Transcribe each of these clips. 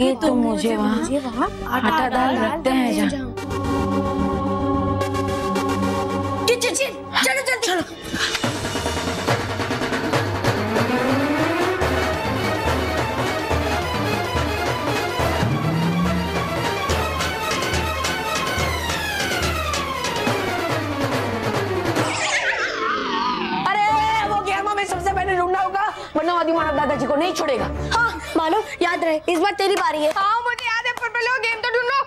रखोगी तो मुझे वहाँ आटा दाल रखते हैं जहाँ। चलो चलो मानव दादाजी को नहीं छोड़ेगा। हाँ मानो याद रहे इस बार तेरी बारी है। हाँ मुझे याद है पर पहले वो गेम तो ढूंढ लो।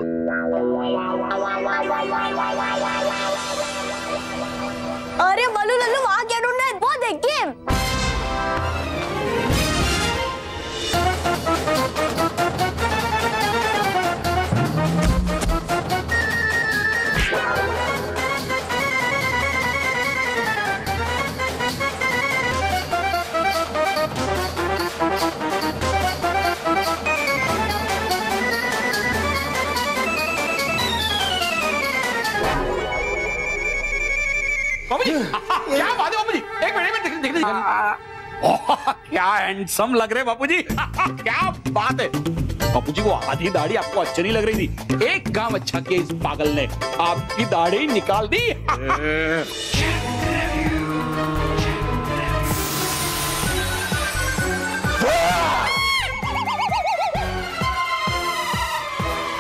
अरे बल्लू लल्लू वहाँ क्या ढूंढना है, वो देख गेम। क्या बात है बापूजी, एक मिनट में दिख रही। क्या हैंडसम लग रहे बापूजी, क्या बात है। बापूजी को आधी दाढ़ी आपको अच्छी नहीं लग रही थी, एक काम अच्छा किया इस पागल ने, आपकी दाढ़ी निकाल दी।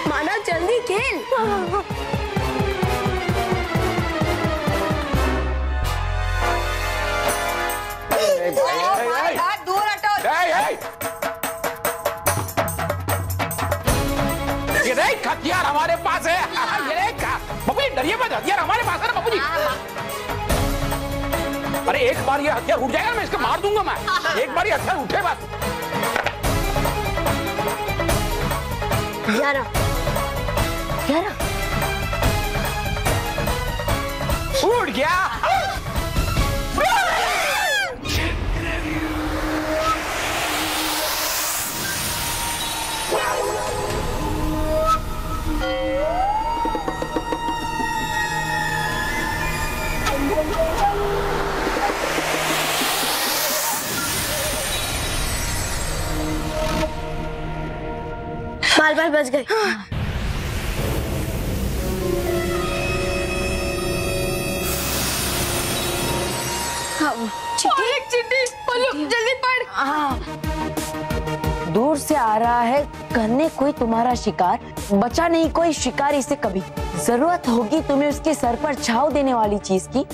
मानव जल्दी खेल। हथियार हमारे पास है, बाबूजी डरिए मत, हथियार हमारे पास है ना बाबूजी। अरे एक बार ये हथियार उठ जाएगा मैं इसको मार दूंगा। मैं एक बार ये हथियार उठे बात यारा यारा उठ गया। बाल बाल बच गए। हाँ। जल्दी पढ़। हाँ। दूर से आ रहा है करने कोई तुम्हारा शिकार, बचा नहीं कोई शिकार इसे कभी। जरूरत होगी तुम्हें उसके सर पर छाव देने वाली चीज की,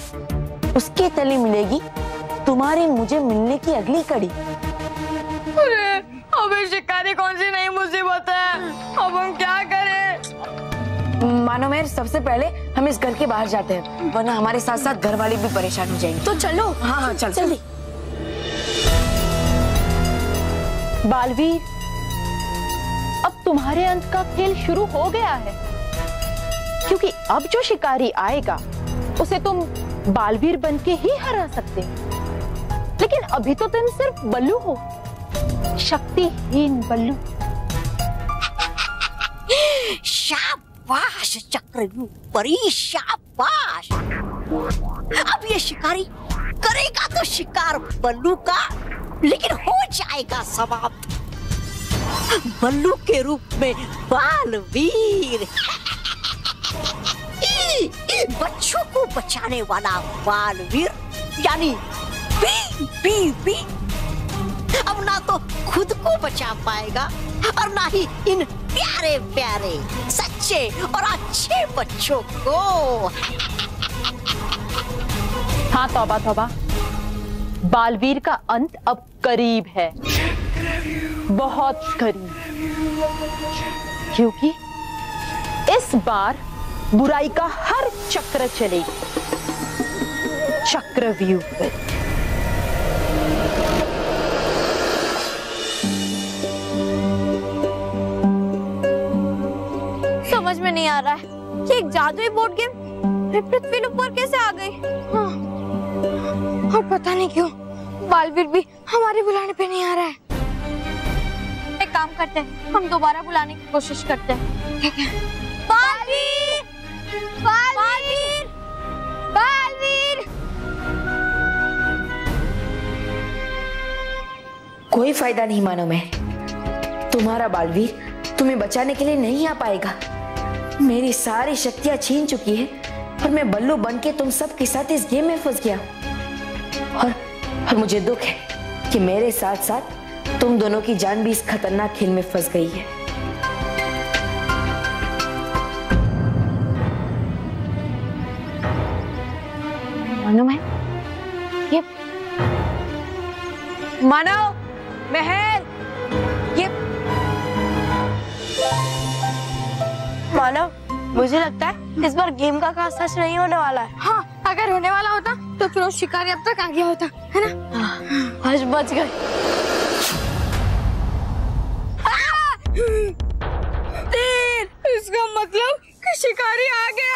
उसके तले मिलेगी तुम्हारी मुझे मिलने की अगली कड़ी। अबे शिकारी कौन सी नई मुसीबत है, अब हम क्या करें? मानो मेहर सबसे पहले हम इस घर के बाहर जाते हैं, वरना हमारे साथ साथ घर वाले भी परेशान हो जाएंगे। तो चलो। हाँ हाँ चल चल। बालवीर अब तुम्हारे अंत का खेल शुरू हो गया है, क्योंकि अब जो शिकारी आएगा उसे तुम बालवीर बन के ही हरा सकते हो। लेकिन अभी तो तुम सिर्फ बल्लू हो, शक्तिहीन बल्लू। शाबाश चक्रव्यूह परी, शाबाश। अब ये शिकारी करेगा तो शिकार बल्लू का, लेकिन हो जाएगा समाप्त बल्लू के रूप में बालवीर। बच्चों को बचाने वाला बालवीर यानी बी। अब ना तो खुद को बचा पाएगा और ना ही इन प्यारे प्यारे सच्चे और अच्छे बच्चों को। हाँ तौबा तौबा, बालवीर का अंत अब करीब है, बहुत करीब, क्योंकि इस बार बुराई का हर चक्र चलेगा चक्रव्यूह पर। समझ में नहीं आ रहा है ये एक जादुई बोर्ड गेम पृथ्वी पर कैसे आ गई। हाँ। और पता नहीं क्यों बालवीर भी हमारे बुलाने पे नहीं आ रहा है। एक काम करते हैं, हम दोबारा बुलाने की कोशिश करते हैं, ठीक है? बालवीर बालवीर बालवीर। कोई फायदा नहीं मानो मैं, तुम्हारा बालवीर तुम्हें बचाने के लिए नहीं आ पाएगा। मेरी सारी शक्तियां छीन चुकी है और मैं बल्लू बनके तुम सब के साथ इस गेम में फंस गया। और मुझे दुख है कि मेरे साथ साथ तुम दोनों की जान भी इस खतरनाक खेल में फंस गई है। मानो है ये मानो महर ये मानो, मुझे लगता है इस बार गेम का खास सच नहीं होने वाला है। हाँ, अगर होने वाला होता तो फिर शिकारी अब तक आ गया होता, है ना? हाँ, आज बच गए। तीर, इसका मतलब कि शिकारी आ गया है।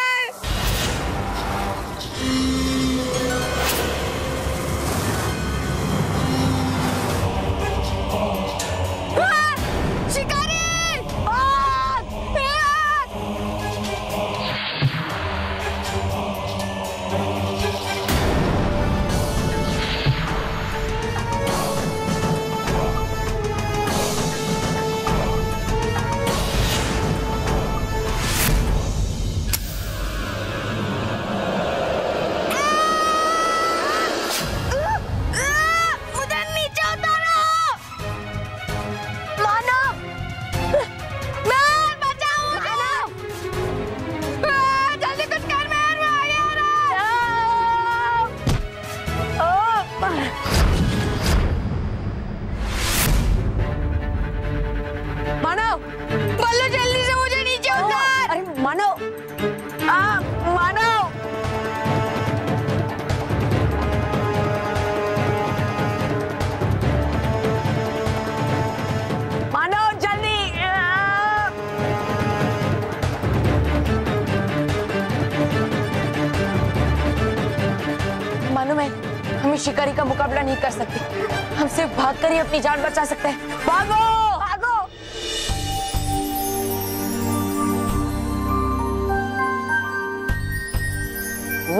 शिकारी का मुकाबला नहीं कर सकते, हम सिर्फ भागकर ही अपनी जान बचा सकते हैं। भागो भागो।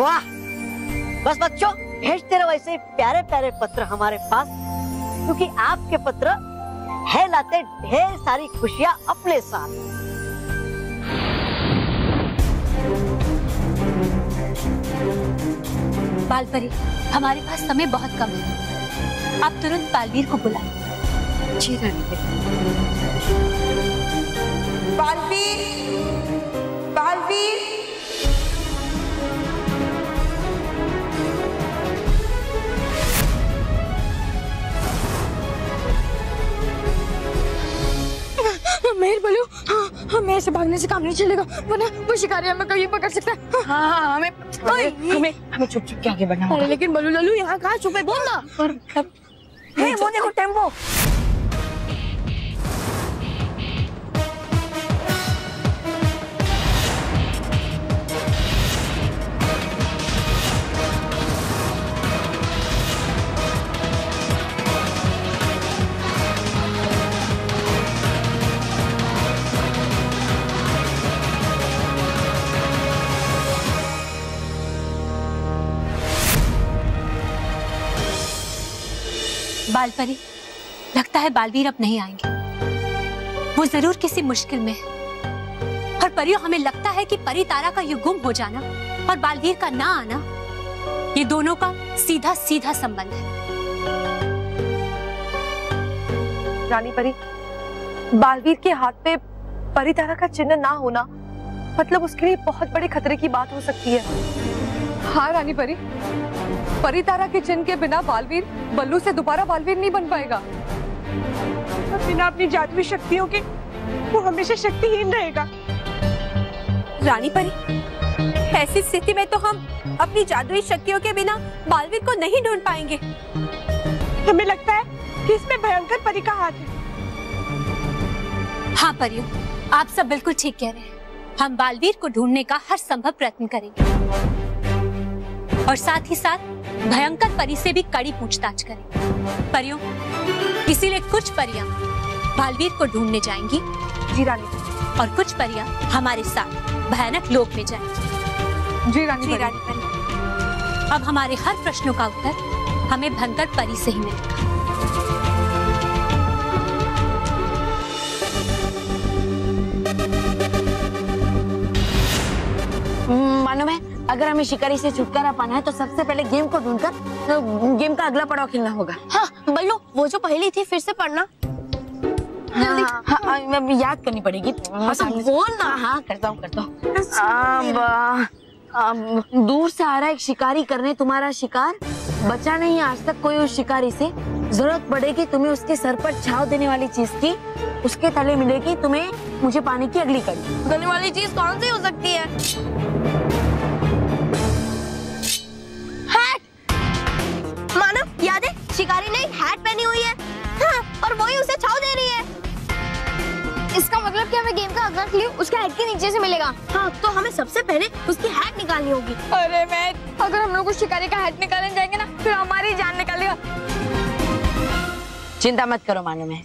वाह, बस बच्चों भेजते रहो ऐसे प्यारे प्यारे पत्र हमारे पास, क्योंकि आपके पत्र है लाते ढेर सारी खुशियां अपने साथ। बाल परी, हमारे पास समय बहुत कम है, आप तुरंत बालवीर को बुलाएं। जी रानी बेटी। बालवीर, बालवीर। मेहर बल्लू, हाँ, मेहर से भागने से काम नहीं चलेगा, वरना वो शिकारी हमें कभी पकड़ सकता है। हाँ, हमें चुप चुप के आगे बढ़ना होगा। लेकिन बल्लू लल्लू यहाँ कहाँ छुपे है? बोल ना। पर वो देखो टेम्पो। बाल परी, लगता है बालवीर अब नहीं आएंगे, वो जरूर किसी मुश्किल में है। और परियों, हमें लगता है कि परी तारा का ये गुम हो जाना और बालवीर का ना आना, ये दोनों का सीधा सीधा संबंध है। रानी परी, बालवीर के हाथ पे परी तारा का चिन्ह ना होना मतलब उसके लिए बहुत बड़े खतरे की बात हो सकती है। हाँ रानी परी, परी तारा के चिन्ह के बिना बालवीर बल्लू से दोबारा बालवीर नहीं बन पाएगा। बिना अपनी जादुई शक्तियों के वो हमेशा शक्तिहीन रहेगा। रानी परी, ऐसी स्थिति में तो हम अपनी जादुई शक्तियों के बिना बालवीर को नहीं ढूंढ पाएंगे। हमें लगता है कि इसमें भयंकर परी का हाथ है। हाँ परियों, आप सब बिल्कुल ठीक कह रहे हैं, हम बालवीर को ढूंढने का हर संभव प्रयत्न करेंगे और साथ ही साथ भयंकर परी से भी कड़ी पूछताछ करें। परियों, इसीलिए कुछ परियां बालवीर को ढूंढने जाएंगी जी रानी, और कुछ परियां हमारे साथ भयानक लोक में जाएंगी जी रानी। अब हमारे हर प्रश्नों का उत्तर हमें भयंकर परी से ही मिलेगा। मानो मैं अगर हमें शिकारी से छुटकारा पाना है तो सबसे पहले गेम को ढूंढकर तो गेम का अगला पड़ाव खेलना होगा। हाँ बल्लू, वो जो पहली थी फिर से पढ़ना। हाँ, हाँ, हाँ, याद करनी पड़ेगी। हाँ, वो ना। हाँ करता हूँ। दूर से आ रहा एक शिकारी करने तुम्हारा शिकार, बचा नहीं आज तक कोई उस शिकारी से। जरूरत पड़ेगी तुम्हें उसके सर पर छाव देने वाली चीज की, उसके तले मिलेगी तुम्हें मुझे पानी की अगली कड़ी। देने वाली चीज कौन सी हो सकती है? मानो याद है, शिकारी ने एक हैट पहनी हुई है। हाँ, और वही उसे छाव दे रही है। इसका मतलब कि हमें गेम का अगला क्लू उसके हैट के नीचे से मिलेगा। हाँ, तो हमें सबसे पहले उसकी हैट निकालनी होगी। अरे मैं, अगर हम लोग उस शिकारी का हैट निकालने जाएंगे ना, फिर हमारी जान निकालेगा। चिंता मत करो मानो, मैं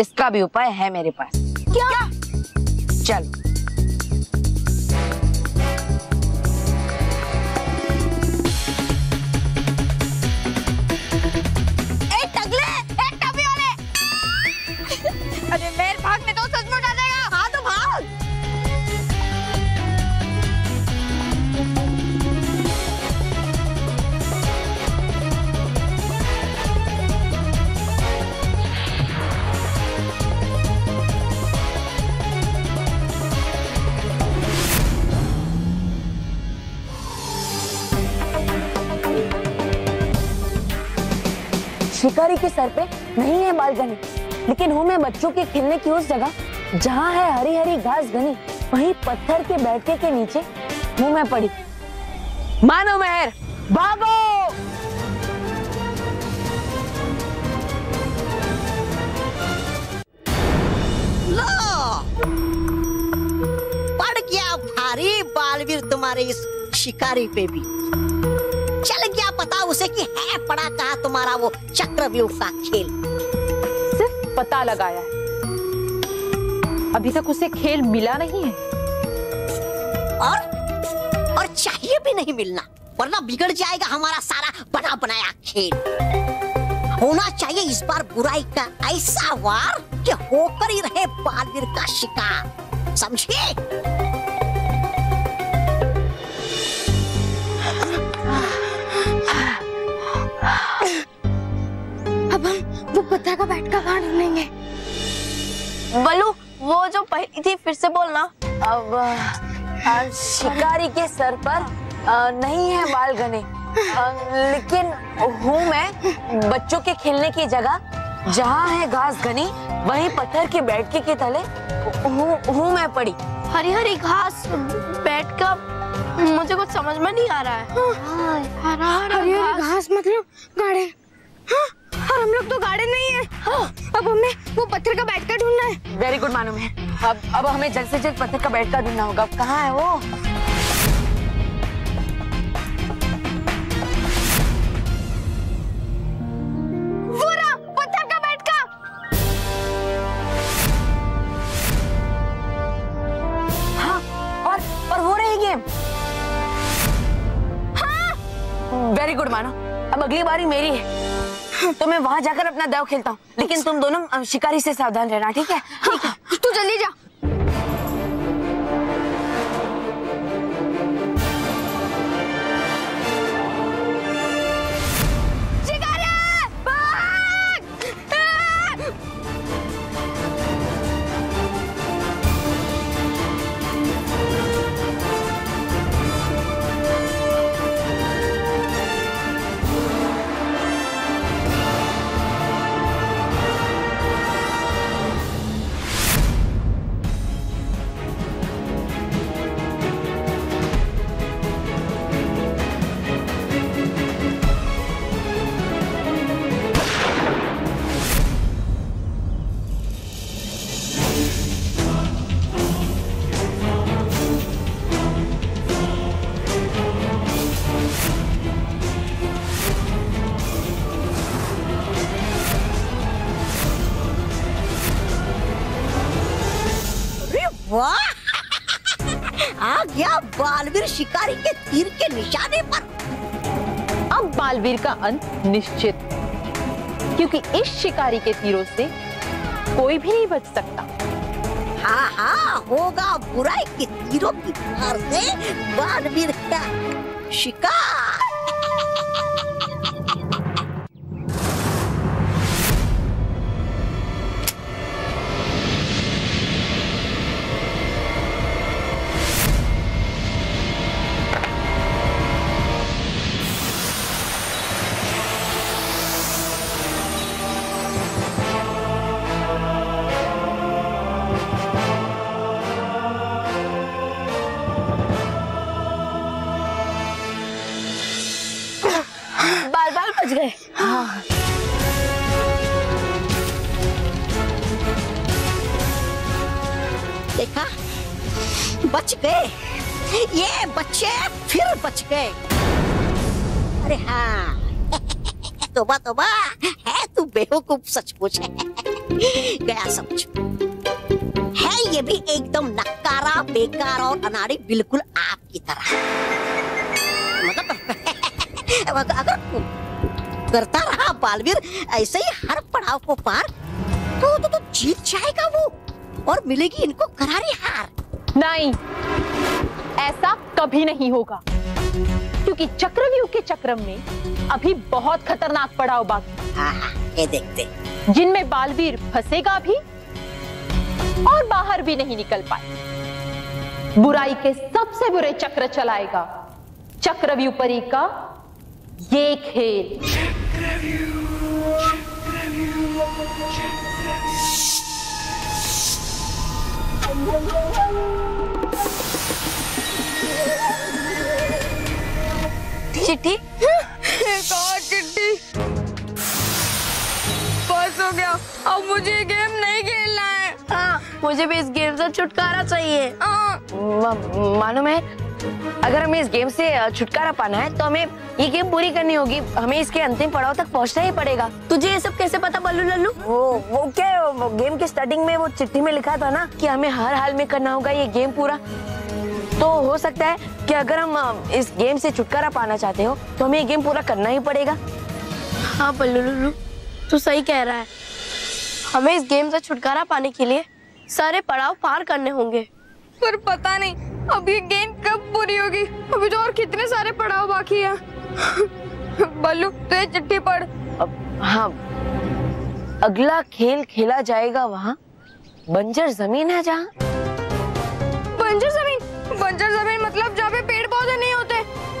इसका भी उपाय है मेरे पास। क्या? चलो। शिकारी के सर पे नहीं है बाल घने, लेकिन हूँ मैं बच्चों के खेलने की उस जगह जहाँ है हरी हरी घास घनी, वहीं पत्थर के बैठके के नीचे मुँह में पड़ी। मानो मेहर, भागो! लो, पड़ गया भारी बालवीर तुम्हारे इस शिकारी पे भी। चल गया पता उसे कि है पड़ा कहा तुम्हारा वो चक्रव्यूह का खेल। सिर्फ पता लगाया है, अभी तक उसे खेल मिला नहीं है। और चाहिए भी नहीं मिलना, वरना बिगड़ जाएगा हमारा सारा बना बनाया खेल। होना चाहिए इस बार बुराई का ऐसा वार कि होकर ही रहे बालवीर का शिकार, समझे? वो पत्ता का बैठ का बाहर ढूंढेंगे। बल्लू, वो जो पहली थी फिर से बोलना। अब शिकारी के सर पर नहीं है बाल घने, लेकिन हूँ मैं बच्चों के खेलने की जगह जहाँ है घास घनी, वहीं पत्थर के बैठके के तले हूँ मैं पड़ी। हरी हरी घास बैठ का मुझे कुछ समझ में नहीं आ रहा है। हरी हरी घास मतलब गाड़े। हाँ, और हम लोग तो गार्डन नहीं है। हाँ, अब हमें वो पत्थर का बैठका ढूंढना है। वेरी गुड मानो मैं, अब हमें जल्द से जल्द पत्थर का बैठका ढूंढना होगा। अब कहाँ है वो? वो रहा पत्थर का बैठका। हाँ, और हो रही गेम। हाँ, वेरी गुड मानो, अब अगली बारी मेरी है, तो मैं वहाँ जाकर अपना दाव खेलता हूँ, लेकिन तुम दोनों शिकारी से सावधान रहना, ठीक है? ठीक है। तू जल्दी जा। आ गया बालवीर शिकारी के तीर के निशाने पर। अब बालवीर का अंत निश्चित, क्योंकि इस शिकारी के तीरों से कोई भी नहीं बच सकता। हाँ होगा बुराई के तीरों की मार से बालवीर का शिकार। बच गए ये बच्चे, फिर बच गए। अरे हाँ तोबा तोबा, है तू बेवकूफ सचमुच, है गया समझ, है ये भी एकदम नकारा बेकार और अनाड़ी, बिल्कुल आपकी तरह। मतलब अगर करता रहा बालवीर ऐसे ही हर पड़ाव को पार तो जीत जाएगा वो, और मिलेगी इनको करारी हार। नहीं, ऐसा कभी नहीं होगा, क्योंकि चक्रव्यूह के चक्रम में अभी बहुत खतरनाक पड़ाव बाकी। हाँ, ये देखते, जिनमें बालवीर फंसेगा भी और बाहर भी नहीं निकल पाए। बुराई के सबसे बुरे चक्र चलाएगा चक्रव्यूह परी का ये खेल। चिट्ठी? कहाँ चिट्ठी? बस हो गया, अब मुझे गेम नहीं खेलना है। हाँ, मुझे भी इस गेम से छुटकारा चाहिए। मालूम है, अगर हमें इस गेम से छुटकारा पाना है तो हमें ये गेम पूरी करनी होगी, हमें इसके अंतिम पड़ाव तक पहुंचना ही पड़ेगा। तुझे ये सब कैसे पता बल्लू लल्लू? वो क्या है, वो गेम के स्टार्टिंग में वो चिट्ठी में लिखा था ना कि हमें हर हाल में करना होगा ये गेम पूरा। तो हो सकता है कि अगर हम इस गेम से छुटकारा पाना चाहते हो तो हमें ये गेम पूरा करना ही पड़ेगा। हाँ बल्लू लल्लू, तू सही कह रहा है, हमें इस गेम से छुटकारा पाने के लिए सारे पड़ाव पार करने होंगे। पर पता नहीं अब ये गेम कब पूरी होगी, अभी तो और कितने सारे पड़ाव बाकी हैं। बल्लू तो ये चिट्ठी पढ़। हाँ, अगला खेल खेला जाएगा वहाँ बंजर जमीन है, जहाँ बंजर जमीन मतलब जहाँ पे पेड़ पौधे नहीं होते,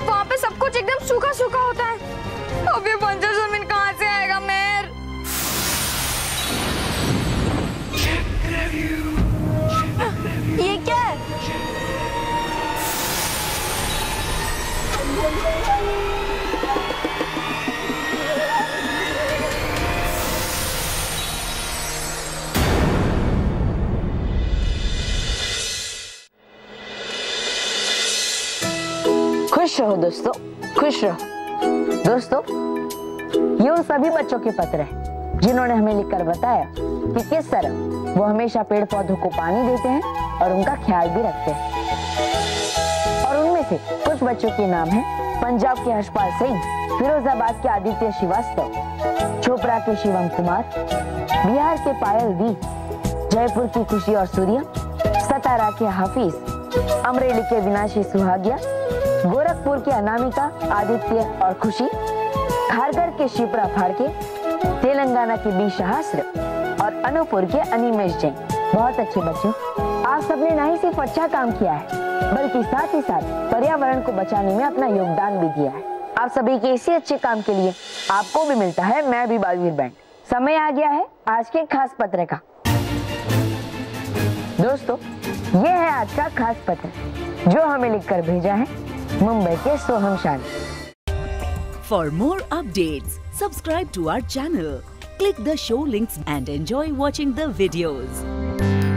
वहाँ पे सब कुछ एकदम सूखा सूखा होता है। अब ये बंजर जमीन कहाँ से आएगा मेहर? ये क्या है? खुश रहो दोस्तों, खुश रहो दोस्तों। ये उन सभी बच्चों के पत्र है जिन्होंने हमें लिखकर बताया कि किस तरह वो हमेशा पेड़ पौधों को पानी देते हैं और उनका ख्याल भी रखते हैं। कुछ बच्चों के नाम हैं पंजाब के हर्षपाल सिंह, फिरोजाबाद के आदित्य श्रीवास्तव, चोपड़ा के शिवम कुमार, बिहार के पायल वी, जयपुर की खुशी और सूर्या, सतारा के हाफिज, अमरेली के विनाशी सुहागिया, गोरखपुर के अनामिका, आदित्य और खुशी, खारगर के शिप्रा फाड़के, तेलंगाना के बी सहस्र और अनूपपुर के अनिमेश जैन। बहुत अच्छे बच्चों, आप सबने ना ही सिर्फ अच्छा काम किया है बल्कि साथ ही साथ पर्यावरण को बचाने में अपना योगदान भी दिया है। आप सभी के इसी अच्छे काम के लिए आपको भी मिलता है मैं भी बालवीर बैंड। समय आ गया है आज के खास पत्र का। दोस्तों ये है आज का खास पत्र जो हमें लिखकर भेजा है मुंबई के सोहम शान। For more updates subscribe to our channel, click the show links and enjoy watching the videos.